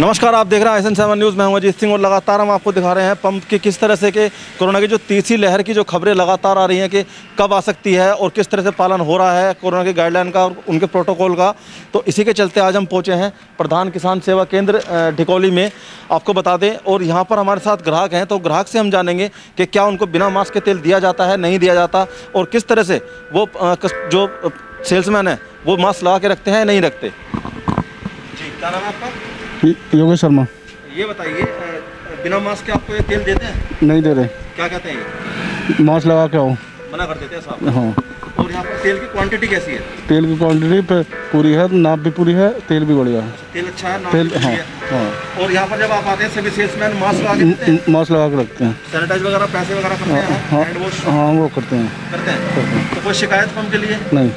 नमस्कार, आप देख रहे हैं आईएसएन7 न्यूज़। मैं हूं अजीत सिंह और लगातार हम आपको दिखा रहे हैं पंप की किस तरह से कि कोरोना की जो तीसरी लहर की जो खबरें लगातार आ रही हैं कि कब आ सकती है और किस तरह से पालन हो रहा है कोरोना की गाइडलाइन का और उनके प्रोटोकॉल का। तो इसी के चलते आज हम पहुँचे हैं प्रधान किसान सेवा केंद्र ढिकौली में, आपको बता दें। और यहाँ पर हमारे साथ ग्राहक हैं, तो ग्राहक से हम जानेंगे कि क्या उनको बिना मास्क के तेल दिया जाता है, नहीं दिया जाता, और किस तरह से वो जो सेल्समैन है वो मास्क लगा के रखते हैं, नहीं रखते। जी, क्या नाम है आपका? विजय शर्मा। ये बताइए, बिना मास्क के आपको ये तेल देते हैं? नहीं दे रहे। क्या कहते हैं? मास्क लगा के आओ, मना कर देते हैं साहब। हाँ। और यहाँ पर तेल की क्वांटिटी कैसी है? तेल की क्वांटिटी पे पूरी है, नाप भी पूरी है, तेल भी बढ़िया है। तेल अच्छा है, नाप तेल भी है। हाँ। और यहाँ पर जब आप आते हैं सभी सेल्समैन मास्क लगा के रखते हैं, सैनिटाइज वगैरह पैसे वगैरह करते हैं? हाँ, वो करते हैं। तो कोई शिकायत फॉर्म के लिए नहीं?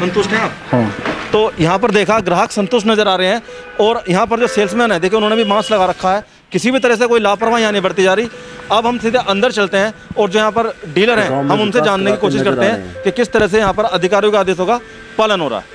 संतुष्ट हैं आप? हाँ। तो यहाँ पर देखा, ग्राहक संतुष्ट नज़र आ रहे हैं और यहाँ पर जो सेल्समैन है देखिए उन्होंने भी मास्क लगा रखा है, किसी भी तरह से कोई लापरवाही यहाँ नहीं बरती जा रही। अब हम सीधे अंदर चलते हैं और जो यहाँ पर डीलर हैं हम उनसे जानने की कोशिश करते हैं कि किस तरह से यहाँ पर अधिकारियों के आदेशों का पालन हो रहा है।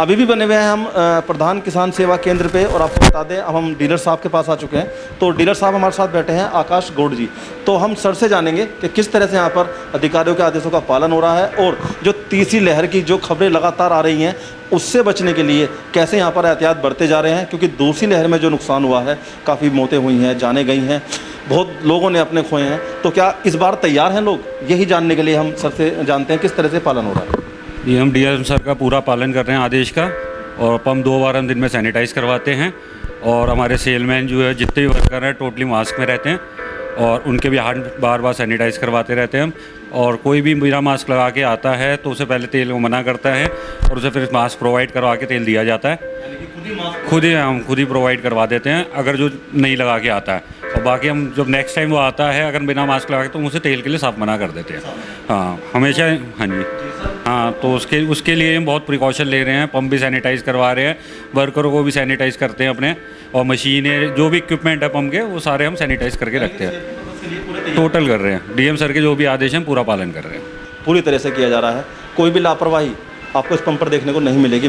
अभी भी बने हुए हैं हम प्रधान किसान सेवा केंद्र पे और आपको बता दें अब हम डीलर साहब के पास आ चुके हैं। तो डीलर साहब हमारे साथ बैठे हैं आकाश गोड जी, तो हम सर से जानेंगे कि किस तरह से यहाँ पर अधिकारियों के आदेशों का पालन हो रहा है और जो तीसरी लहर की जो खबरें लगातार आ रही हैं उससे बचने के लिए कैसे यहाँ पर एहतियात बरते जा रहे हैं, क्योंकि दूसरी लहर में जो नुकसान हुआ है, काफ़ी मौतें हुई हैं, जाने गई हैं, बहुत लोगों ने अपने खोए हैं। तो क्या इस बार तैयार हैं लोग, यही जानने के लिए हम सर से जानते हैं किस तरह से पालन हो रहा है। ये हम डीएम सर का पूरा पालन कर रहे हैं आदेश का, और पंप 2 बार हम दिन में सैनिटाइज करवाते हैं और हमारे सेलमैन जो है जितने भी वर्कर हैं टोटली मास्क में रहते हैं और उनके भी हाथ बार सैनिटाइज करवाते रहते हैं हम। और कोई भी बिना मास्क लगा के आता है तो उसे पहले तेल मना करता है और उसे फिर मास्क प्रोवाइड करवा के तेल दिया जाता है, खुद ही प्रोवाइड करवा देते हैं अगर जो नहीं लगा के आता है। और बाकी हम जब नेक्स्ट टाइम वो आता है अगर बिना मास्क लगा के तो उसे तेल के लिए साफ मना कर देते हैं। हाँ, हमेशा। हाँ जी, हाँ। तो उसके लिए हम बहुत प्रिकॉशन ले रहे हैं, पंप भी सैनिटाइज करवा रहे हैं, वर्करों को भी सैनिटाइज करते हैं अपने, और मशीनें जो भी इक्विपमेंट है पंप के वो सारे हम सैनिटाइज करके रखते हैं, टोटल कर रहे हैं। डीएम सर के जो भी आदेश हैं पूरा पालन कर रहे हैं, पूरी तरह से किया जा रहा है। कोई भी लापरवाही आपको इस पंप पर देखने को नहीं मिलेगी।